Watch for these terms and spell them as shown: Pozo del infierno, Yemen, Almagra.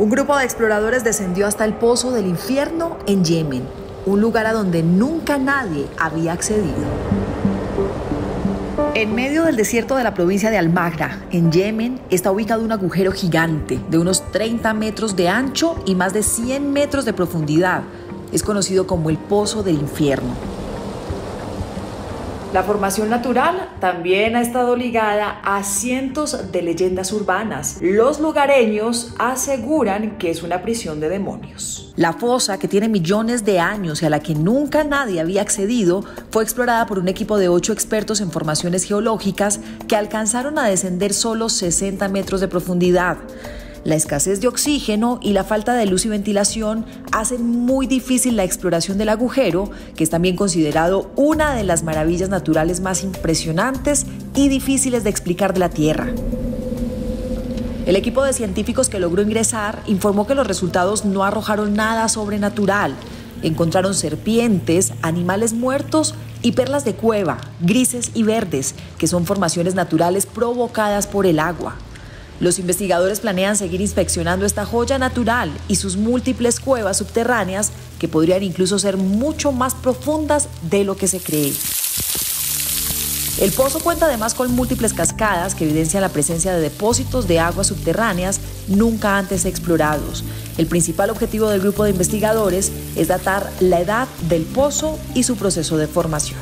Un grupo de exploradores descendió hasta el Pozo del Infierno en Yemen, un lugar a donde nunca nadie había accedido. En medio del desierto de la provincia de Almagra, en Yemen, está ubicado un agujero gigante de unos 30 metros de ancho y más de 100 metros de profundidad. Es conocido como el Pozo del Infierno. La formación natural también ha estado ligada a cientos de leyendas urbanas. Los lugareños aseguran que es una prisión de demonios. La fosa, que tiene millones de años y a la que nunca nadie había accedido, fue explorada por un equipo de 8 expertos en formaciones geológicas que alcanzaron a descender solo 60 metros de profundidad. La escasez de oxígeno y la falta de luz y ventilación hacen muy difícil la exploración del agujero, que es también considerado una de las maravillas naturales más impresionantes y difíciles de explicar de la Tierra. El equipo de científicos que logró ingresar informó que los resultados no arrojaron nada sobrenatural. Encontraron serpientes, animales muertos y perlas de cueva, grises y verdes, que son formaciones naturales provocadas por el agua. Los investigadores planean seguir inspeccionando esta joya natural y sus múltiples cuevas subterráneas, que podrían incluso ser mucho más profundas de lo que se cree. El pozo cuenta además con múltiples cascadas que evidencian la presencia de depósitos de aguas subterráneas nunca antes explorados. El principal objetivo del grupo de investigadores es datar la edad del pozo y su proceso de formación.